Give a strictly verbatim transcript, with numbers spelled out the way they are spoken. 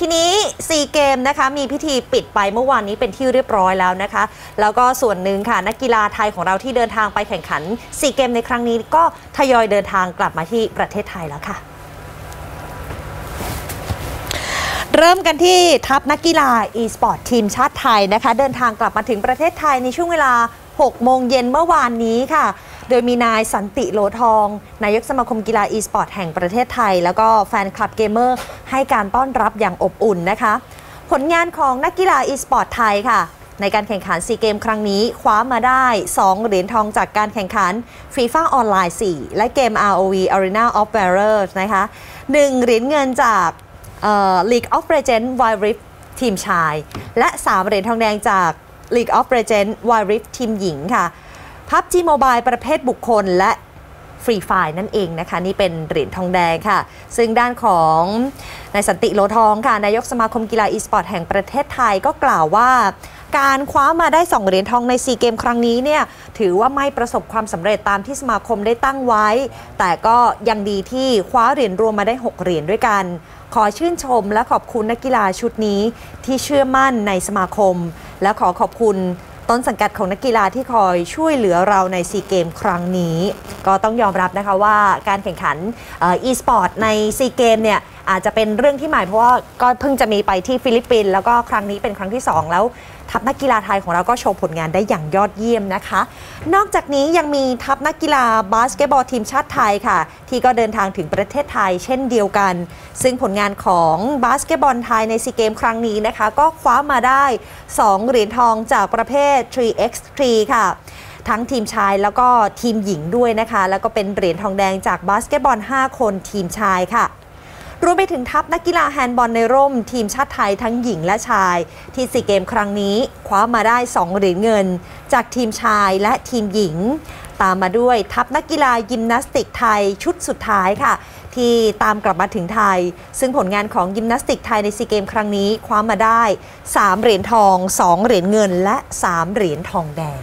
ทีนี้สี่เกมนะคะมีพิธีปิดไปเมื่อวานนี้เป็นที่เรียบร้อยแล้วนะคะแล้วก็ส่วนหนึ่งค่ะนักกีฬาไทยของเราที่เดินทางไปแข่งขันสี่เกมในครั้งนี้ก็ทยอยเดินทางกลับมาที่ประเทศไทยแล้วค่ะเริ่มกันที่ทัพนักกีฬา อีสปอร์ต ทีมชาติไทยนะคะเดินทางกลับมาถึงประเทศไทยในช่วงเวลาหกโมงเย็นเมื่อวานนี้ค่ะโดยมีนายสันติโหลทองนายกสมาคมกีฬา อีสปอร์ต แห่งประเทศไทยแล้วก็แฟนคลับเกมเมอร์ให้การต้อนรับอย่างอบอุ่นนะคะผลงานของนักกีฬา อีสปอร์ต ไทยค่ะในการแข่งขันซีเกมครั้งนี้คว้ามาได้สองเหรียญทองจากการแข่งขัน ฟีฟ่า ออนไลน์ สี่และเกม อาร์ โอ วี Arena of Valor นะคะหนึ่งเหรียญเงินจาก League of Legends Wild Rift ทีมชายและสามเหรียญทองแดงจาก League of Legends Wild Rift ทีมหญิงค่ะ พับจี Mobile ประเภทบุคคลและ Free Fire นั่นเองนะคะนี่เป็นเหรียญทองแดงค่ะซึ่งด้านของนายสันติโหลทองค่ะนายกสมาคมกีฬา อีสปอร์ต แห่งประเทศไทยก็กล่าวว่าการคว้ามาได้สองเหรียญทองในสี่เกมครั้งนี้เนี่ยถือว่าไม่ประสบความสำเร็จตามที่สมาคมได้ตั้งไว้แต่ก็ยังดีที่คว้าเหรียญรวมมาได้หกเหรียญด้วยกันขอชื่นชมและขอบคุณนักกีฬาชุดนี้ที่เชื่อมั่นในสมาคมและขอขอบคุณต้นสังกัดของนักกีฬาที่คอยช่วยเหลือเราในซีเกมครั้งนี้ก็ต้องยอมรับนะคะว่าการแข่งขัน อีสปอร์ต ในซีเกมเนี่ยอาจจะเป็นเรื่องที่ใหม่เพราะว่าก็เพิ่งจะมีไปที่ฟิลิปปินส์แล้วก็ครั้งนี้เป็นครั้งที่สองแล้วทัพนักกีฬาไทยของเราก็โชว์ผลงานได้อย่างยอดเยี่ยมนะคะนอกจากนี้ยังมีทัพนักกีฬาบาสเกตบอลทีมชาติไทยค่ะที่ก็เดินทางถึงประเทศไทยเช่นเดียวกันซึ่งผลงานของบาสเกตบอลไทยในซีเกมครั้งนี้นะคะก็คว้ามาได้สองเหรียญทองจากประเภท ทรี เอ็กซ์ ทรี ค่ะทั้งทีมชายแล้วก็ทีมหญิงด้วยนะคะแล้วก็เป็นเหรียญทองแดงจากบาสเกตบอลห้าคนทีมชายค่ะรวมไปถึงทัพนักกีฬาแฮนด์บอลในร่มทีมชาติไทยทั้งหญิงและชายที่ซีเกมครั้งนี้คว้ามาได้สองเหรียญเงินจากทีมชายและทีมหญิงตามมาด้วยทัพนักกีฬายิมนาสติกไทยชุดสุดท้ายค่ะที่ตามกลับมาถึงไทยซึ่งผลงานของยิมนาสติกไทยในซีเกมครั้งนี้คว้ามาได้สามเหรียญทองสองเหรียญเงินและสามเหรียญทองแดง